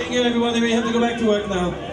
Thank you everyone, we have to go back to work now.